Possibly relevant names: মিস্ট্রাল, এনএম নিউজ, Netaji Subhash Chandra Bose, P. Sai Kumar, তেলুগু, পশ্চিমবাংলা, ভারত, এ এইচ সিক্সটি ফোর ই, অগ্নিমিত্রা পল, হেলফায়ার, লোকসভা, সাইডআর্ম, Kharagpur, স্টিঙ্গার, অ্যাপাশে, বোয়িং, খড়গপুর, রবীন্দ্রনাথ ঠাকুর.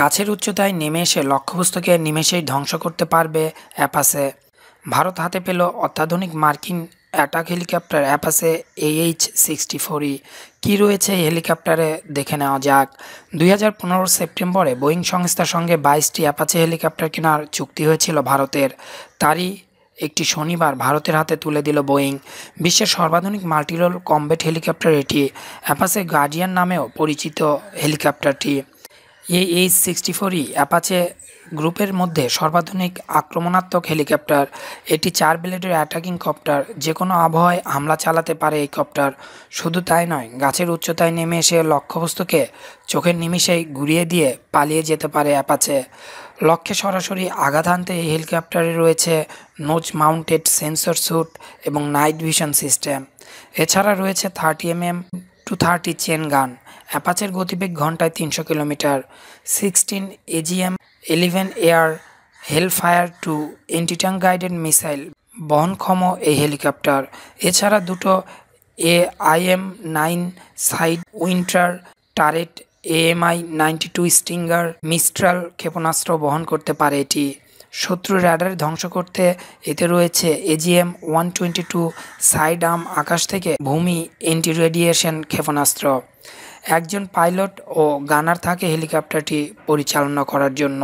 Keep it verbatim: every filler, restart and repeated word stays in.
গাছের উচ্চতায় নেমে এসে লক্ষ্যবস্তুকে নিমেষেই ধ্বংস করতে পারবে অ্যাপাশে। ভারত হাতে পেল অত্যাধুনিক মার্কিন attack helicopter অ্যাপাশে এ এইচ সিক্সটি ফোর ই। কী রয়েছে এই হেলিকপ্টারে দেখে নেওয়া যাক। দুই হাজার পনেরো সেপ্টেম্বরে বোয়িং সংস্থার সঙ্গে বাইশটি অ্যাপাশে হেলিকপ্টার কেনার চুক্তি হয়েছিল ভারতের। তারই একটি শনিবার ভারতের হাতে তুলে দিল বোয়িং। বিশ্বের সর্বাধুনিক মাল্টিরোল কমব্যাট হেলিকপ্টার এটি। অ্যাপাশে গার্ডিয়ান নামেও পরিচিত হেলিকপ্টারটি। এ এইচ সিক্সটি ফোর ই অ্যাপাশে গ্রুপের মধ্যে সর্বাধুনিক আক্রমণাত্মক হেলিকপ্টার। এটি চার ব্লেডের অ্যাটাকিং কপ্টার। যে কোনো আবহাওয়ায় হামলা চালাতে পারে এই কপ্টার। শুধু তাই নয়, গাছের উচ্চতায় নেমে এসে লক্ষ্যবস্তুকে চোখের নিমেষেই ঘুরিয়ে দিয়ে পালিয়ে যেতে পারে অ্যাপাশে। লক্ষ্যে সরাসরি আঘাত হানতে এই হেলিকপ্টারে রয়েছে নোজ মাউন্টেড সেন্সর স্যুট এবং নাইট ভিশন সিস্টেম। এছাড়া রয়েছে thirty M M two thirty chain gun. অ্যাপাচের গতিবেগ ঘন্টায় তিনশো kilometre. Sixteen AGM eleven air হেলফায়ার two anti tank guided missile বহনক্ষম এই হেলিকপ্টার। এছাড়া দুটো A IM nine sidewinder turret AMI ninety two স্টিঙ্গার মিস্ট্রাল ক্ষেপণাস্ত্র বহন করতে পারে এটি। শত্রুর রাডার ধ্বংস করতে এতে রয়েছে AGM one twenty two সাইডআর্ম আকাশ থেকে ভূমি এন্টি রেডিয়েশন ক্ষেপণাস্ত্র। একজন পাইলট ও গানার থাকে হেলিকপ্টারটি পরিচালনা করার জন্য।